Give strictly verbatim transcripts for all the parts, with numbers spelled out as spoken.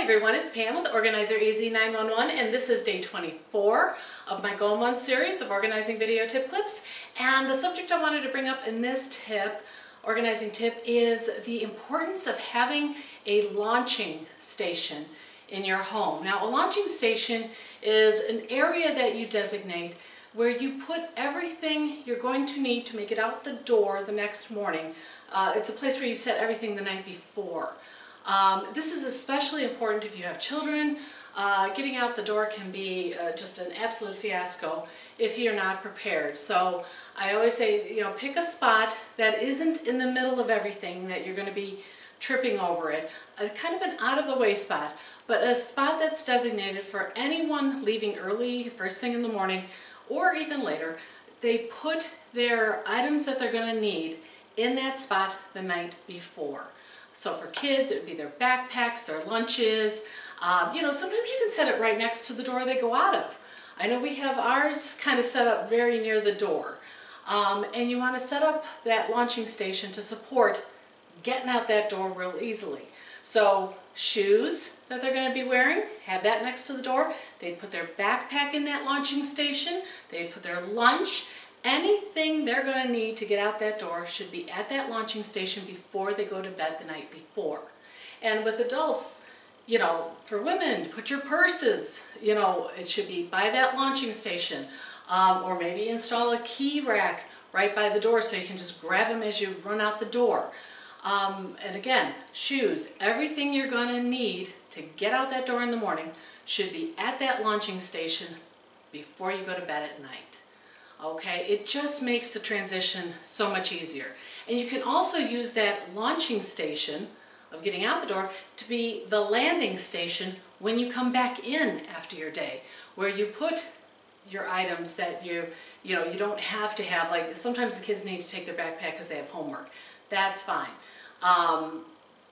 Hi everyone, it's Pam with Organizer A Z nine one one, and this is day twenty-four of my Goal Month series of organizing video tip clips. And the subject I wanted to bring up in this tip, organizing tip, is the importance of having a launching station in your home. Now, a launching station is an area that you designate where you put everything you're going to need to make it out the door the next morning. Uh, it's a place where you set everything the night before. Um, this is especially important if you have children. Uh, getting out the door can be uh, just an absolute fiasco if you're not prepared. So I always say, you know, pick a spot that isn't in the middle of everything that you're going to be tripping over it. A kind of an out-of-the-way spot, but a spot that's designated for anyone leaving early, first thing in the morning, or even later. They put their items that they're going to need in that spot the night before. So for kids, it would be their backpacks, their lunches. Um, you know, sometimes you can set it right next to the door they go out of. I know we have ours kind of set up very near the door. Um, and you want to set up that launching station to support getting out that door real easily. So shoes that they're going to be wearing, have that next to the door. They'd put their backpack in that launching station. They'd put their lunch. Anything they're going to need to get out that door should be at that launching station before they go to bed the night before. And with adults, you know, for women, put your purses, you know, it should be by that launching station. Um, or maybe install a key rack right by the door so you can just grab them as you run out the door. Um, and again, shoes, everything you're going to need to get out that door in the morning should be at that launching station before you go to bed at night. Okay, it just makes the transition so much easier. And you can also use that launching station of getting out the door to be the landing station when you come back in after your day, where you put your items that you, you know, you don't have to have. Like sometimes the kids need to take their backpack because they have homework. That's fine. Um,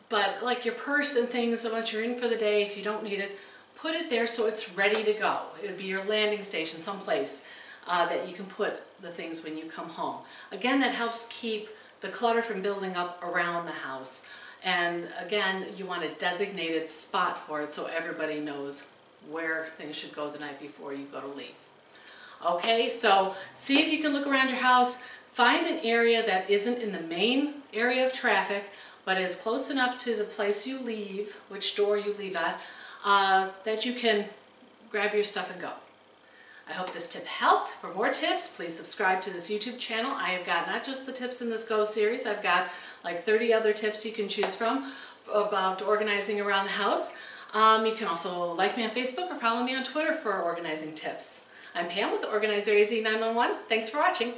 but like your purse and things, once you're in for the day, if you don't need it, put it there so it's ready to go. It'd be your landing station someplace. Uh, that you can put the things when you come home. Again, that helps keep the clutter from building up around the house. And again, you want a designated spot for it so everybody knows where things should go the night before you go to leave. Okay, so see if you can look around your house. Find an area that isn't in the main area of traffic, but is close enough to the place you leave, which door you leave at, uh, that you can grab your stuff and go. I hope this tip helped. For more tips, please subscribe to this YouTube channel. I have got not just the tips in this Go series, I've got like thirty other tips you can choose from about organizing around the house. Um, you can also like me on Facebook or follow me on Twitter for organizing tips. I'm Pam with Organizer A Z nine one one. Thanks for watching.